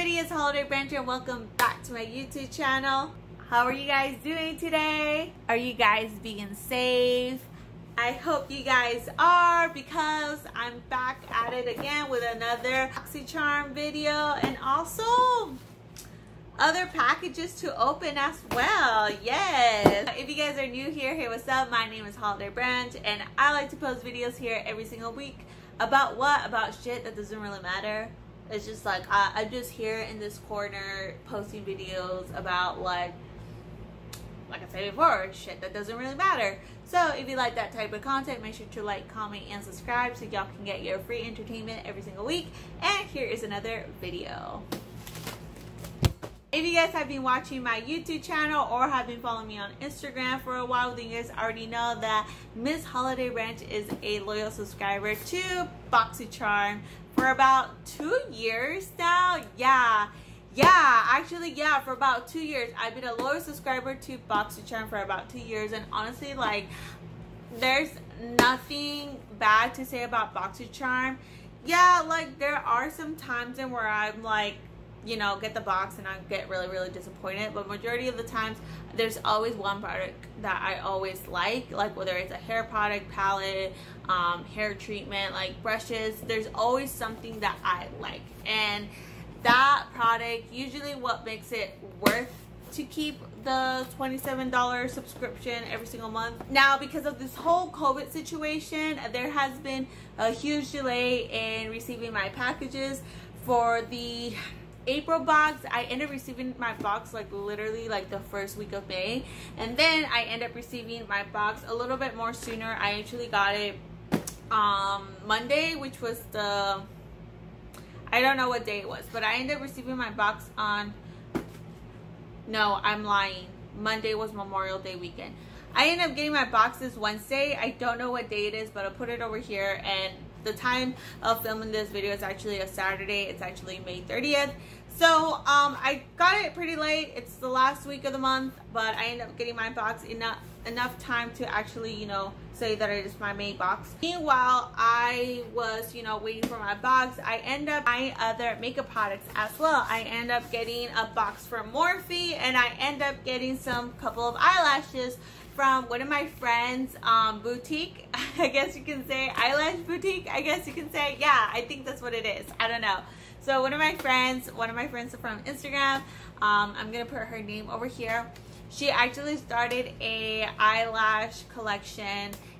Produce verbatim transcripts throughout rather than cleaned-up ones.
everybody, it's Holiday Branch and welcome back to my YouTube channel. How are you guys doing today? Are you guys being safe? I hope you guys are, because I'm back at it again with another Boxycharm video and also other packages to open as well. Yes, if you guys are new here, hey, what's up? My name is Holiday Branch and I like to post videos here every single week about what about shit that doesn't really matter. It's just like I, I'm just here in this corner posting videos about like like I said before, shit that doesn't really matter. So if you like that type of content, make sure to like, comment, and subscribe so y'all can get your free entertainment every single week. And here is another video. If you guys have been watching my YouTube channel or have been following me on Instagram for a while, then you guys already know that Miss Holiday Branch is a loyal subscriber to Boxycharm for about two years now. Yeah. Yeah, actually, yeah, for about two years. I've been a loyal subscriber to Boxycharm for about two years. And honestly, like, there's nothing bad to say about Boxycharm. Yeah, like, there are some times in where I'm, like, you know, get the box and I get really, really disappointed. But majority of the times, there's always one product that I always like. Like, whether it's a hair product, palette, um, hair treatment, like, brushes. There's always something that I like. And that product usually what makes it worth to keep the twenty-seven dollar subscription every single month. Now, because of this whole COVID situation, there has been a huge delay in receiving my packages. For the April box, I ended up receiving my box like literally like the first week of May, and then I ended up receiving my box a little bit more sooner. I actually got it um Monday, which was the, I don't know what day it was, but I ended up receiving my box on, no, I'm lying. Monday was Memorial Day weekend. I ended up getting my box this Wednesday. I don't know what day it is, but I'll put it over here. And the time of filming this video is actually a Saturday. It's actually May thirtieth. So um, I got it pretty late. It's the last week of the month, but I ended up getting my box enough enough time to actually, you know, say that it is my May box. Meanwhile, I was, you know, waiting for my box. I end up buying other makeup products as well. I end up getting a box from Morphe, and I end up getting some couple of eyelashes from one of my friends' um, boutique, I guess you can say, eyelash boutique, I guess you can say. Yeah, I think that's what it is, I don't know. So one of my friends, one of my friends from Instagram, um, I'm gonna put her name over here. She actually started a eyelash collection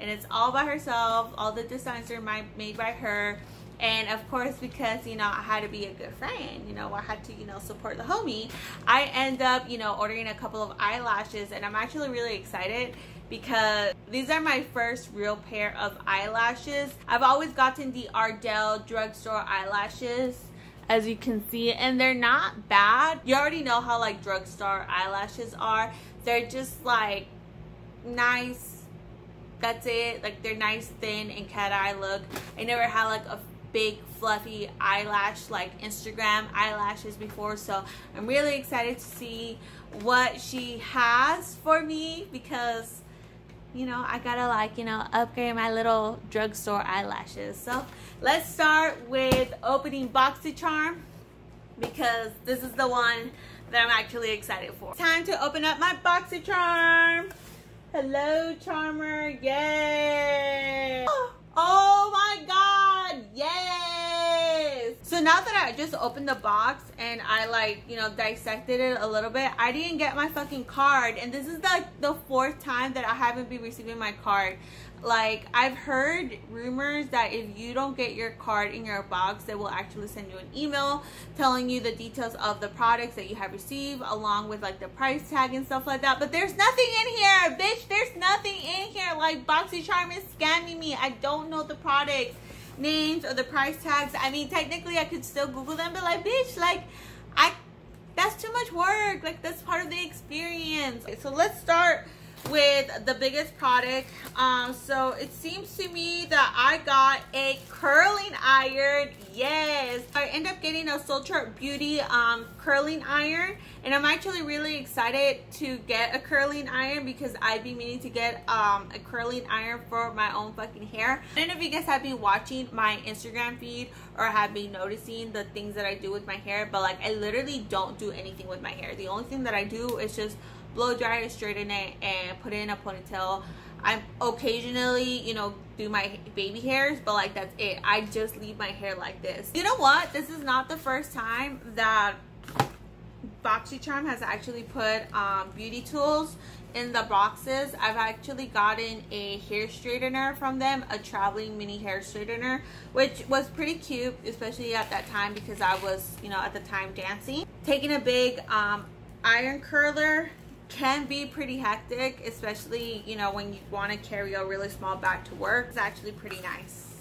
and it's all by herself. All the designs are my, made by her. And of course, because, you know, I had to be a good friend, you know, I had to, you know, support the homie, I end up, you know, ordering a couple of eyelashes. And I'm actually really excited because these are my first real pair of eyelashes. I've always gotten the Ardell drugstore eyelashes, as you can see, and they're not bad. You already know how like drugstore eyelashes are. They're just like nice, that's it. Like, they're nice, thin, and cat eye look. I never had like a big fluffy eyelash like Instagram eyelashes before, so I'm really excited to see what she has for me, because, you know, I gotta like, you know, upgrade my little drugstore eyelashes. So let's start with opening Boxycharm, because this is the one that I'm actually excited for. Time to open up my Boxycharm. Hello, Charmer. Yay! Oh my god, yes! So now that I just opened the box and I like, you know, dissected it a little bit, I didn't get my fucking card, and this is like the fourth time that I haven't been receiving my card. Like, I've heard rumors that if you don't get your card in your box, they will actually send you an email telling you the details of the products that you have received, along with like the price tag and stuff like that. But there's nothing in here, bitch. There's nothing in here. Like, Boxycharm is scamming me. I don't know the products names or the price tags. I mean, technically I could still Google them, but like, bitch, like, I that's too much work. Like, that's part of the experience. Okay, so let's start with the biggest product. Um, so it seems to me that I got a curling iron. Yes, I end up getting a Sultra Beauty um, curling iron, and I'm actually really excited to get a curling iron because I've been meaning to get um, a curling iron for my own fucking hair. I don't know if you guys have been watching my Instagram feed or have been noticing the things that I do with my hair, but like I literally don't do anything with my hair. The only thing that I do is just blow dry it, straighten it, and put it in a ponytail. I occasionally, you know, do my baby hairs, but like that's it. I just leave my hair like this. You know what? This is not the first time that Boxycharm has actually put um, beauty tools in the boxes. I've actually gotten a hair straightener from them, a traveling mini hair straightener, which was pretty cute, especially at that time because I was, you know, at the time dancing. Taking a big um, iron curler can be pretty hectic, especially, you know, when you want to carry a really small bag to work. It's actually pretty nice.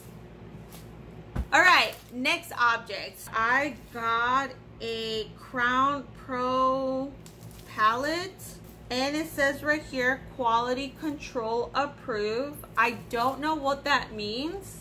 All right, next object. I got a Crown Pro palette, and it says right here, quality control approved. I don't know what that means,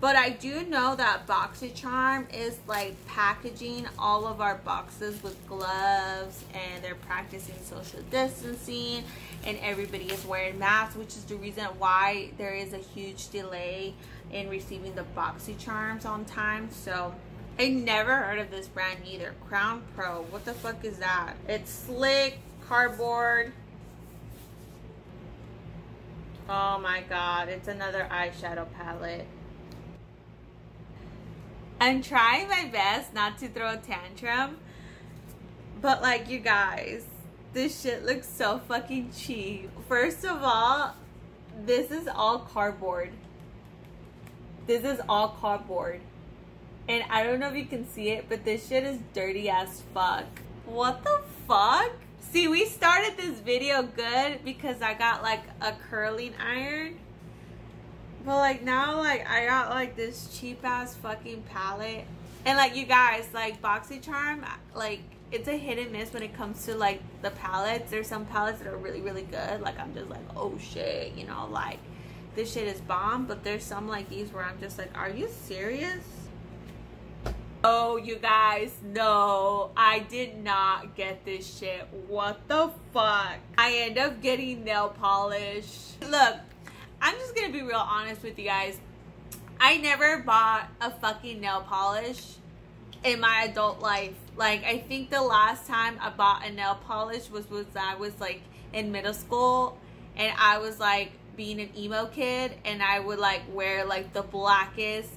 but I do know that Boxycharm is like packaging all of our boxes with gloves, and they're practicing social distancing, and everybody is wearing masks, which is the reason why there is a huge delay in receiving the Boxycharms on time. So I never heard of this brand either. Crown Pro, what the fuck is that? It's slick cardboard. Oh my god, it's another eyeshadow palette. I'm trying my best not to throw a tantrum, but like, you guys, this shit looks so fucking cheap. First of all, this is all cardboard. This is all cardboard. And I don't know if you can see it, but this shit is dirty as fuck. What the fuck? See, we started this video good because I got like a curling iron. But like now, like I got like this cheap ass fucking palette. And like, you guys, like Boxycharm, like it's a hit and miss when it comes to like the palettes. There's some palettes that are really, really good. Like I'm just like, oh shit, you know, like this shit is bomb. But there's some like these where I'm just like, are you serious? Oh, you guys, no, I did not get this shit. What the fuck? I end up getting nail polish. Look, I'm just gonna be real honest with you guys. I never bought a fucking nail polish in my adult life. Like, I think the last time I bought a nail polish was was I was like in middle school, and I was like being an emo kid, and I would like wear like the blackest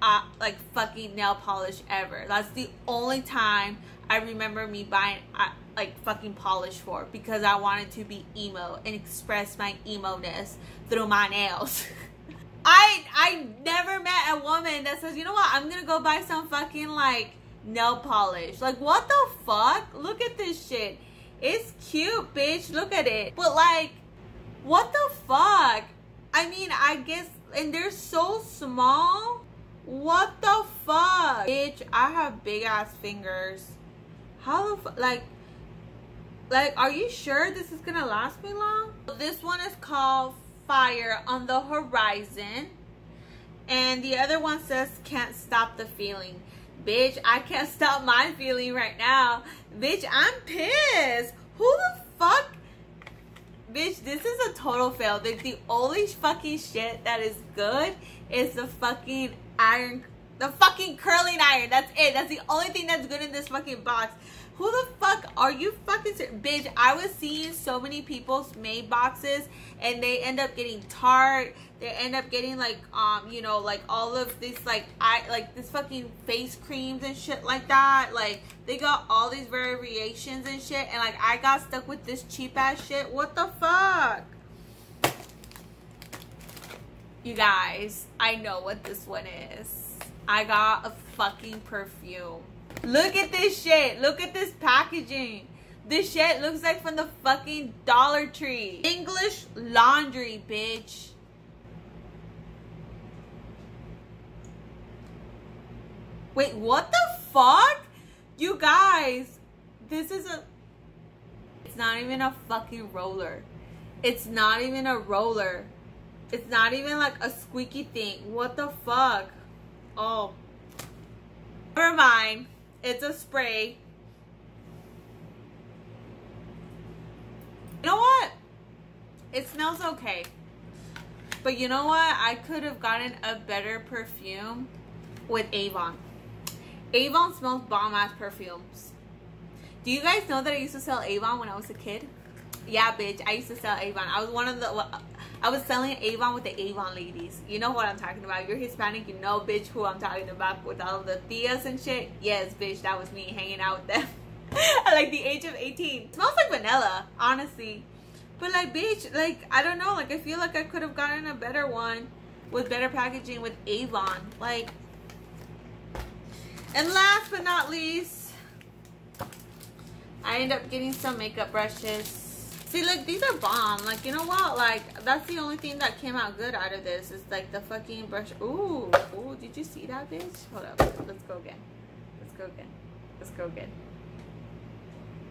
uh, like fucking nail polish ever. That's the only time I remember me buying uh, like fucking polish for, because I wanted to be emo and express my emo-ness through my nails. I I never met a woman that says, you know what, I'm gonna go buy some fucking like nail polish. Like, what the fuck? Look at this shit. It's cute, bitch. Look at it. But like, what the fuck? I mean, I guess, and they're so small. What the fuck? Bitch, I have big ass fingers. How the fuck? Like, Like, are you sure this is gonna last me long? This one is called Fire on the Horizon, and the other one says Can't Stop the Feeling. Bitch, I can't stop my feeling right now. Bitch, I'm pissed. Who the fuck? Bitch, this is a total fail. Like, the only fucking shit that is good is the fucking iron, the fucking curling iron. That's it. That's the only thing that's good in this fucking box. Who the fuck are you fucking serious? Bitch, I was seeing so many people's made boxes, and they end up getting Tarte. They end up getting like, um, you know, like all of this, like, I like this fucking face creams and shit like that. Like, they got all these variations and shit, and like I got stuck with this cheap ass shit. What the fuck? You guys, I know what this one is. I got a fucking perfume. Look at this shit. Look at this packaging. This shit looks like from the fucking Dollar Tree. English Laundry, bitch. Wait, what the fuck? You guys, this is a... It's not even a fucking roller. It's not even a roller. It's not even like a squeaky thing. What the fuck? Oh. Never mind. It's a spray. You know what? It smells okay. But you know what? I could have gotten a better perfume with Avon. Avon smells bomb-ass perfumes. Do you guys know that I used to sell Avon when I was a kid? Yeah, bitch. I used to sell Avon. I was one of the... I was selling Avon with the Avon ladies. You know what I'm talking about. You're Hispanic. You know, bitch, who I'm talking about with all the tias and shit. Yes, bitch. That was me hanging out with them at like the age of eighteen. It smells like vanilla, honestly. But like, bitch, like, I don't know. Like, I feel like I could have gotten a better one with better packaging with Avon. Like... And last but not least, I end up getting some makeup brushes. See, look, these are bomb. Like, you know what? Like, that's the only thing that came out good out of this. It's like the fucking brush. Ooh, ooh, did you see that, bitch? Hold up. Let's go again. Let's go again. Let's go again.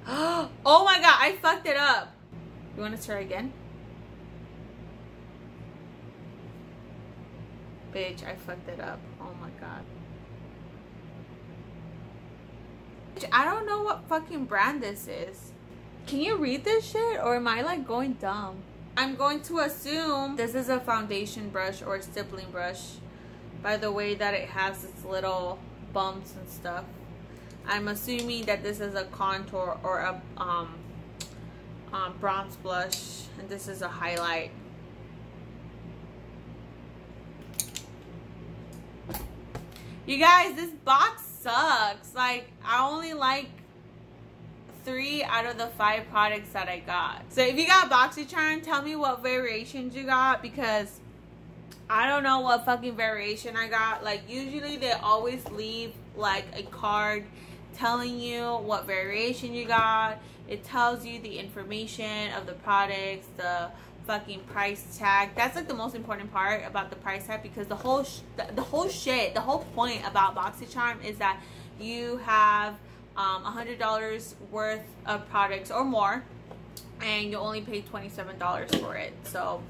Oh my god, I fucked it up. You want to try again? Bitch, I fucked it up. Oh my god. I don't know what fucking brand this is. Can you read this shit or am I like going dumb? I'm going to assume this is a foundation brush or a stippling brush by the way that it has its little bumps and stuff. I'm assuming that this is a contour or a um, um, bronze blush and this is a highlight. You guys, this box sucks. Like, I only like three out of the five products that I got. So if you got Boxycharm, tell me what variations you got because I don't know what fucking variation I got. Like, usually they always leave like a card telling you what variation you got. It tells you the information of the products, the fucking price tag. That's like the most important part about the price tag because the whole sh the, the whole shit the whole point about Boxycharm is that you have um a hundred dollars worth of products or more and you only pay twenty-seven dollars for it. So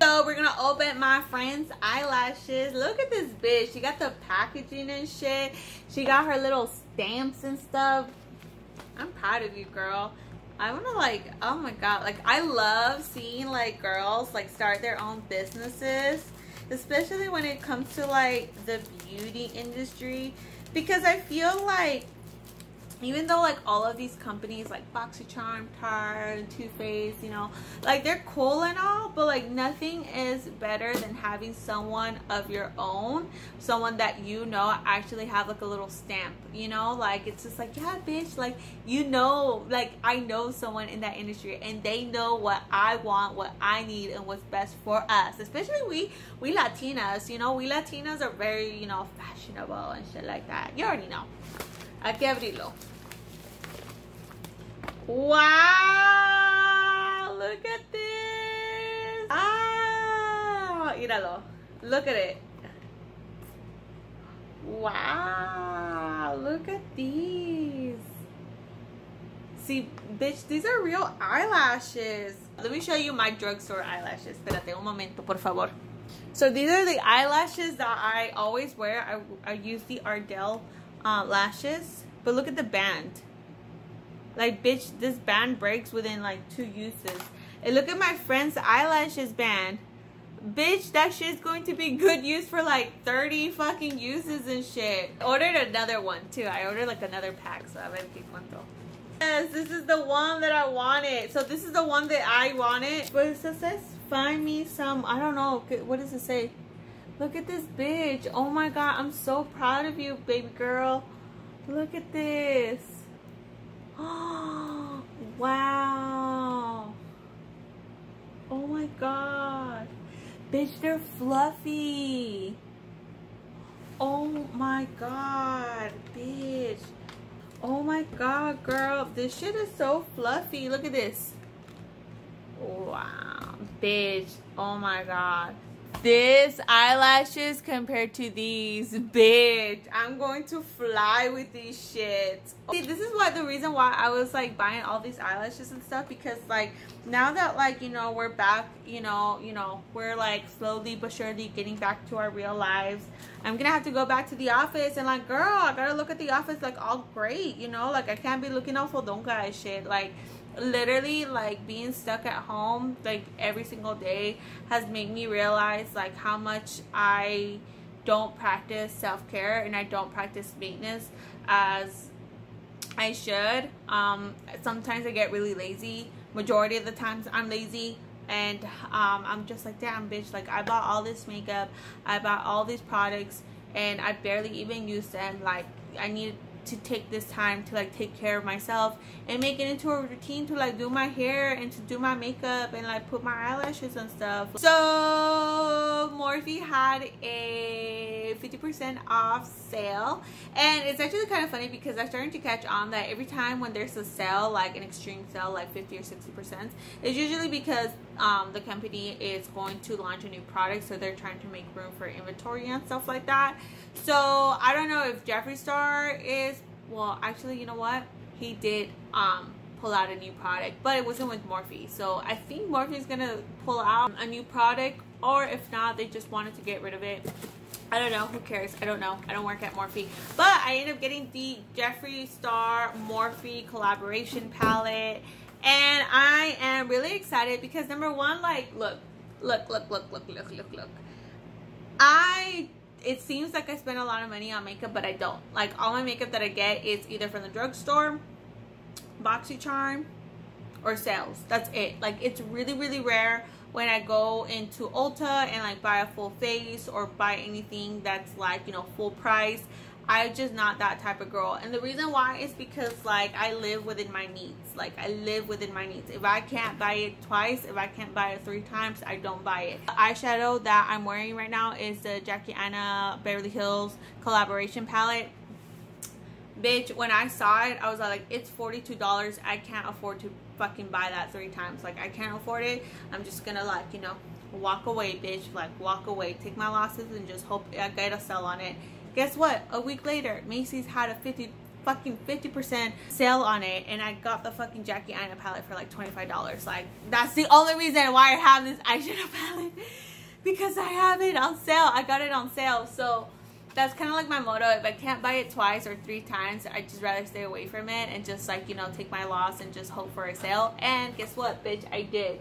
so we're gonna open my friend's eyelashes. Look at this bitch. She got the packaging and shit. She got her little stamps and stuff. I'm proud of you, girl. I want to, like, oh my god, like, I love seeing, like, girls, like, start their own businesses, especially when it comes to, like, the beauty industry, because I feel like, even though, like, all of these companies, like, Boxycharm, Tarte, Too Faced, you know, like, they're cool and all, but, like, nothing is better than having someone of your own, someone that you know actually have, like, a little stamp, you know? Like, it's just like, yeah, bitch, like, you know, like, I know someone in that industry, and they know what I want, what I need, and what's best for us, especially we, we Latinas, you know? We Latinas are very, you know, fashionable and shit like that. You already know. Hay que abrirlo. Wow! Look at this. Ah, míralo. Look at it. Wow! Look at these. See, bitch, these are real eyelashes. Let me show you my drugstore eyelashes. Espérate un momento, por favor. So these are the eyelashes that I always wear. I, I use the Ardell Uh, lashes, but look at the band. Like, bitch, this band breaks within like two uses. And look at my friend's eyelashes band. Bitch, that shit's going to be good use for like thirty fucking uses and shit. I ordered another one too. I ordered like another pack, so a ver qué cuánto. Yes, this is the one that I wanted. So this is the one that I wanted. But it says find me some, I don't know, what does it say? Look at this bitch. Oh my god, I'm so proud of you, baby girl. Look at this. Oh, wow. Oh my god. Bitch, they're fluffy. Oh my god, bitch. Oh my god, girl. This shit is so fluffy. Look at this. Wow, bitch. Oh my god. This eyelashes compared to these, bitch, I'm going to fly with these shits. See, this is why the reason why I was like buying all these eyelashes and stuff, because like now that like, you know, we're back, you know, you know, we're like slowly but surely getting back to our real lives. I'm gonna have to go back to the office and like, girl, I gotta look at the office like all great, you know, like I can't be looking all fodonga and shit. Like literally like being stuck at home like every single day has made me realize like how much I don't practice self-care and I don't practice maintenance as I should. Um sometimes I get really lazy. Majority of the times I'm lazy, and um I'm just like, damn bitch, like I bought all this makeup, I bought all these products, and I barely even used them. Like I need to take this time to like take care of myself and make it into a routine to like do my hair and to do my makeup and like put my eyelashes and stuff. So Morphe had a fifty percent off sale, and it's actually kind of funny because I'm starting to catch on that every time when there's a sale, like an extreme sale, like fifty or sixty percent, it's usually because um the company is going to launch a new product, so they're trying to make room for inventory and stuff like that. So I don't know if Jeffree Star is, well actually, you know what, he did um pull out a new product, but it wasn't with Morphe. So I think Morphe is gonna pull out a new product, or if not, they just wanted to get rid of it. I don't know, who cares? I don't know, I don't work at Morphe. But I ended up getting the Jeffree Star Morphe collaboration palette, and I am really excited because number one, like look look look look look look look look I it seems like I spend a lot of money on makeup, but I don't. Like all my makeup that I get is either from the drugstore, Boxycharm, or sales. That's it. Like it's really really rare when I go into Ulta and like buy a full face or buy anything that's like, you know, full price. I'm just not that type of girl, and the reason why is because like I live within my needs. Like I live within my needs. If I can't buy it twice, if I can't buy it three times, I don't buy it. The eyeshadow that I'm wearing right now is the Jackie Aina Beverly Hills collaboration palette. Bitch, when I saw it, I was like, it's forty-two dollars. I can't afford to fucking buy that three times. Like I can't afford it. I'm just gonna like, you know, walk away, bitch. Like walk away, take my losses, and just hope I get a sell on it. Guess what? A week later, Macy's had a fifty fucking fifty percent sale on it, and I got the fucking Jackie Aina palette for like twenty-five dollars. Like that's the only reason why I have this eyeshadow palette, because I have it on sale. I got it on sale. So that's kind of like my motto. If I can't buy it twice or three times, I just rather stay away from it and just like, you know, take my loss and just hope for a sale. And guess what, bitch? I did.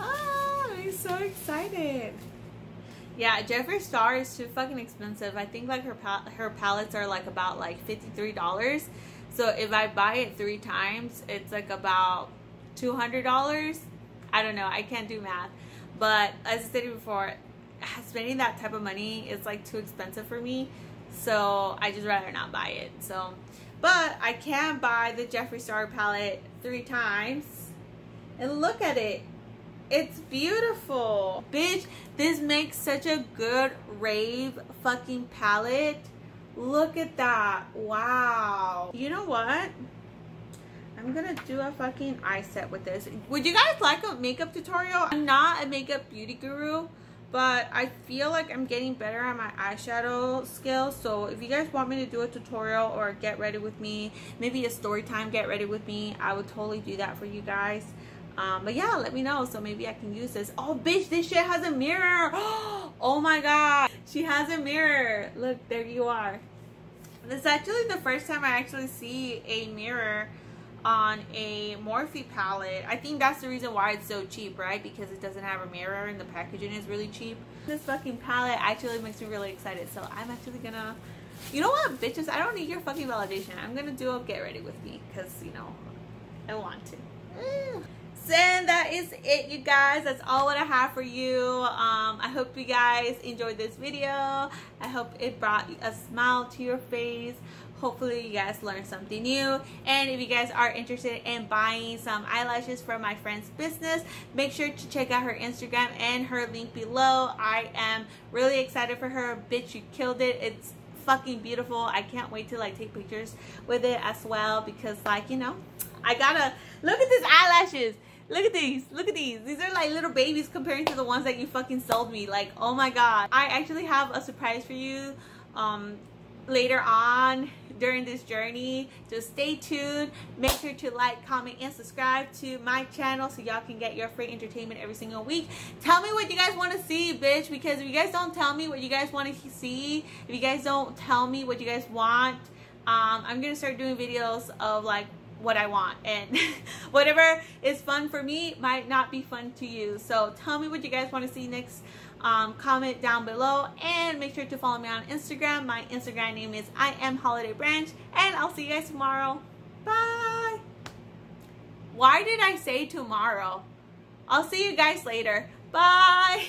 Oh, I'm so excited. Yeah, Jeffree Star is too fucking expensive. I think like her pal her palettes are like about like fifty-three dollars. So if I buy it three times, it's like about two hundred dollars. I don't know. I can't do math. But as I said before, spending that type of money is like too expensive for me. So I just rather not buy it. So, but I can buy the Jeffree Star palette three times. And look at it. It's beautiful. Bitch, this makes such a good rave fucking palette. Look at that. Wow. You know what? I'm gonna do a fucking eye set with this. Would you guys like a makeup tutorial? I'm not a makeup beauty guru, but I feel like I'm getting better at my eyeshadow skills. So if you guys want me to do a tutorial or get ready with me, maybe a story time get ready with me, I would totally do that for you guys. Um, but yeah, let me know, so maybe I can use this. Oh bitch, this shit has a mirror. Oh my god, she has a mirror. Look, there you are. This is actually the first time I actually see a mirror on a Morphe palette. I think that's the reason why it's so cheap, right? Because it doesn't have a mirror and the packaging is really cheap. This fucking palette actually makes me really excited. So I'm actually gonna, you know what, bitches, I don't need your fucking validation. I'm gonna do a get ready with me because, you know, I want to. Mm. And that is it, you guys. That's all what I have for you. um I hope you guys enjoyed this video. I hope it brought a smile to your face. Hopefully you guys learned something new, and if you guys are interested in buying some eyelashes from my friend's business, make sure to check out her Instagram and her link below. I am really excited for her. Bitch, you killed it. It's fucking beautiful. I can't wait to like take pictures with it as well, because like, you know, I gotta look at these eyelashes. Look at these. Look at these. These are like little babies compared to the ones that you fucking sold me. Like, oh my god. I actually have a surprise for you um, later on during this journey. Just stay tuned. Make sure to like, comment, and subscribe to my channel so y'all can get your free entertainment every single week. Tell me what you guys want to see, bitch. Because if you guys don't tell me what you guys want to see, if you guys don't tell me what you guys want, um, I'm going to start doing videos of like what I want, and whatever is fun for me might not be fun to you. So tell me what you guys want to see next. Um, comment down below and make sure to follow me on Instagram. My Instagram name is I am Holiday Branch, and I'll see you guys tomorrow. Bye. Why did I say tomorrow? I'll see you guys later. Bye.